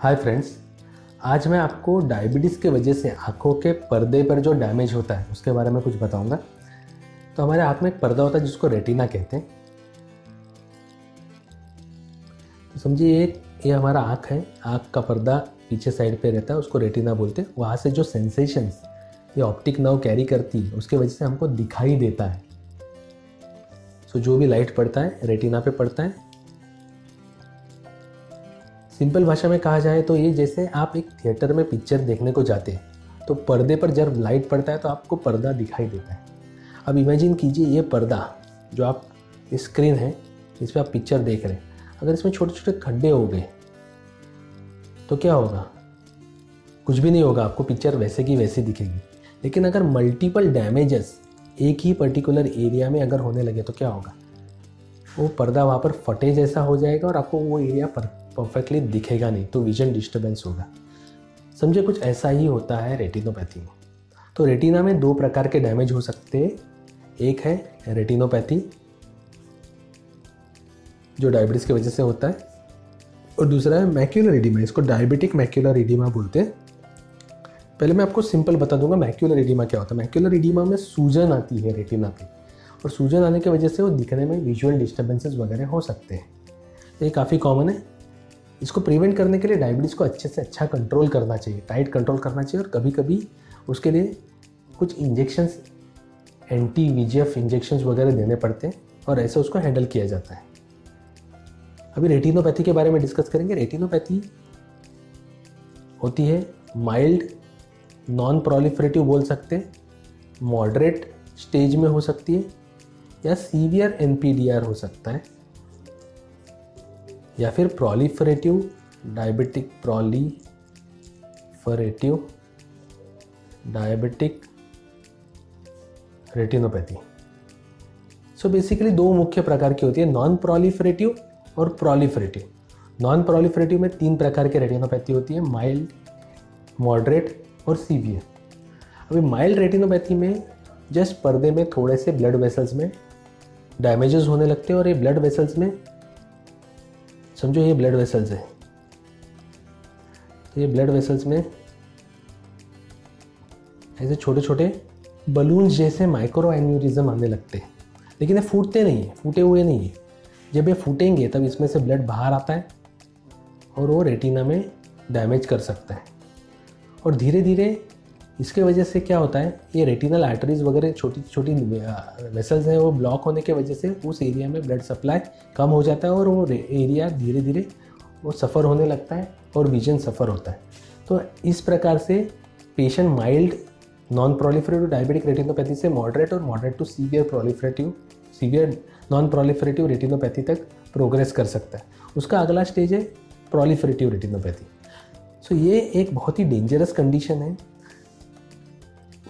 Hi friends, आज मैं आपको डायबिटीज़ के वजह से आँखों के पर्दे पर जो डैमेज होता है उसके बारे में कुछ बताऊंगा। तो हमारे आँख में एक पर्दा होता है जिसको रेटिना कहते हैं। तो समझिए ये हमारा आँख है, आँख का पर्दा पीछे साइड पे रहता है, उसको रेटिना बोलते हैं। वहाँ से जो सेंसेशंस ये ऑप्टिक नाव कैरी करती है उसके वजह से हमको दिखाई देता है। तो जो भी लाइट पड़ता है रेटिना पे पड़ता है। सिंपल भाषा में कहा जाए तो ये जैसे आप एक थिएटर में पिक्चर देखने को जाते हैं तो पर्दे पर जब लाइट पड़ता है तो आपको पर्दा दिखाई देता है। अब इमेजिन कीजिए ये पर्दा जो आप स्क्रीन है इस पर आप पिक्चर देख रहे हैं, अगर इसमें छोटे छोटे खड्डे हो गए तो क्या होगा? कुछ भी नहीं होगा, आपको पिक्चर वैसे की वैसी दिखेगी। लेकिन अगर मल्टीपल डैमेजेस एक ही पर्टिकुलर एरिया में अगर होने लगे तो क्या होगा? वो पर्दा वहाँ पर फटे जैसा हो जाएगा और आपको वो एरिया परफेक्टली दिखेगा नहीं, तो विजन डिस्टर्बेंस होगा। समझे, कुछ ऐसा ही होता है रेटिनोपैथी में। तो रेटिना में दो प्रकार के डैमेज हो सकते हैं। एक है रेटिनोपैथी जो डायबिटीज़ की वजह से होता है और दूसरा है मैक्यूलर रिडिमा, इसको डायबिटिक मैक्यूलर रिडिमा बोलते हैं। पहले मैं आपको सिंपल बता दूंगा मैक्यूलर रिडिमा क्या होता है। मैक्यूलर रिडिमा में सूजन आती है रेटिना पे और सूजन आने की वजह से वो दिखने में विजुअल डिस्टर्बेंसेस वगैरह हो सकते हैं। ये काफ़ी कॉमन है। इसको प्रिवेंट करने के लिए डायबिटीज़ को अच्छे से अच्छा कंट्रोल करना चाहिए, टाइट कंट्रोल करना चाहिए और कभी कभी उसके लिए कुछ इंजेक्शन्स एंटी वीजीएफ इंजेक्शन्स वगैरह देने पड़ते हैं और ऐसे उसको हैंडल किया जाता है। अभी रेटिनोपैथी के बारे में डिस्कस करेंगे। रेटिनोपैथी होती है माइल्ड, नॉन प्रोलीफरेटिव बोल सकते हैं, मॉडरेट स्टेज में हो सकती है या सीवियर एनपीडीआर हो सकता है या फिर proliferative diabetic retinopathy. So basically दो मुख्य प्रकार की होती है, नॉन प्रोलीफरेटिव और प्रोलीफरेटिव। नॉन प्रोलीफरेटिव में तीन प्रकार के रेटिनोपैथी होती है, माइल्ड, मॉडरेट और सीवियर। अभी माइल्ड रेटिनोपैथी में जस्ट पर्दे में थोड़े से ब्लड वेसल्स में डैमेजेस होने लगते हैं और ये ब्लड वेसल्स में समझो ये ब्लड वेसल्स है, तो ये ब्लड वेसल्स में ऐसे छोटे छोटे बलून्स जैसे माइक्रोआन्यूरिज्म आने लगते हैं। लेकिन ये फूटते नहीं है, फूटे हुए नहीं है। जब ये फूटेंगे तब इसमें से ब्लड बाहर आता है और वो रेटिना में डैमेज कर सकता है और धीरे धीरे इसके वजह से क्या होता है, ये रेटिनल आर्टरीज वगैरह छोटी छोटी वेसल्स हैं वो ब्लॉक होने के वजह से उस एरिया में ब्लड सप्लाई कम हो जाता है और वो एरिया धीरे धीरे वो सफ़र होने लगता है और विजन सफ़र होता है। तो इस प्रकार से patient mild non proliferative diabetic retinopathy से मॉडरेट और moderate to severe non proliferative retinopathy तक प्रोग्रेस कर सकता है। उसका अगला स्टेज है प्रोलीफरेटिव रेटिनोपैथी। सो ये एक बहुत ही डेंजरस कंडीशन है।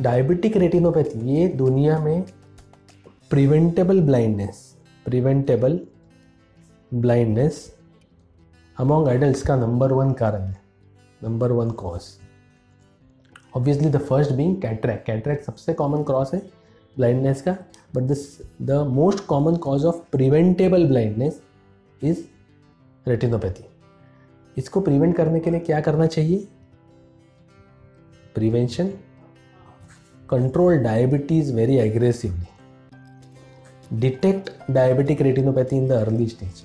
डायबिटिक रेटिनोपैथी ये दुनिया में प्रिवेंटेबल ब्लाइंडनेस अमॉन्ग एडल्ट्स का नंबर 1 कारण है, number 1 cause. Obviously the first being cataract सबसे कॉमन कॉज है ब्लाइंडनेस का, but the most common cause of preventable blindness is retinopathy. इसको प्रिवेंट करने के लिए क्या करना चाहिए? Prevention, control diabetes very aggressively, detect diabetic retinopathy in the early stage,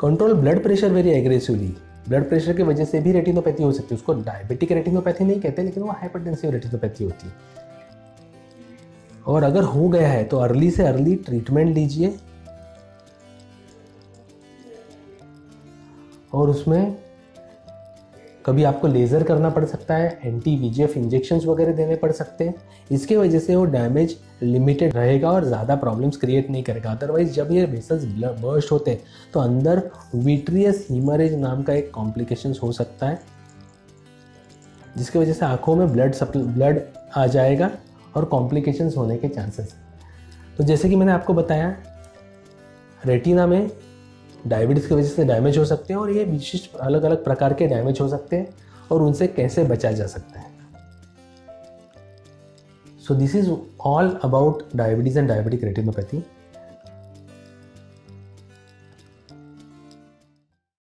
control blood pressure very aggressively. Blood pressure की वजह से भी रेटिनोपैथी हो सकती है, उसको डायबिटिक रेटिनोपैथी नहीं कहते लेकिन वो हाइपरटेंसिव रेटिनोपैथी होती है। और अगर हो गया है तो अर्ली से अर्ली ट्रीटमेंट लीजिए और उसमें कभी आपको लेज़र करना पड़ सकता है, एंटी वीजीएफ इंजेक्शन्स वगैरह देने पड़ सकते हैं। इसके वजह से वो डैमेज लिमिटेड रहेगा और ज़्यादा प्रॉब्लम्स क्रिएट नहीं करेगा। अदरवाइज जब ये वेसल्स बर्स्ट होते हैं तो अंदर विट्रियस हेमरेज नाम का एक कॉम्प्लिकेशंस हो सकता है जिसकी वजह से आँखों में ब्लड आ जाएगा और कॉम्प्लिकेशंस होने के चांसेस। तो जैसे कि मैंने आपको बताया रेटिना में डायबिटीज़ की वजह से डैमेज हो सकते हैं और ये विशिष्ट अलग अलग प्रकार के डैमेज हो सकते हैं और उनसे कैसे बचा जा सकता है। So this is all about diabetes and diabetic retinopathy.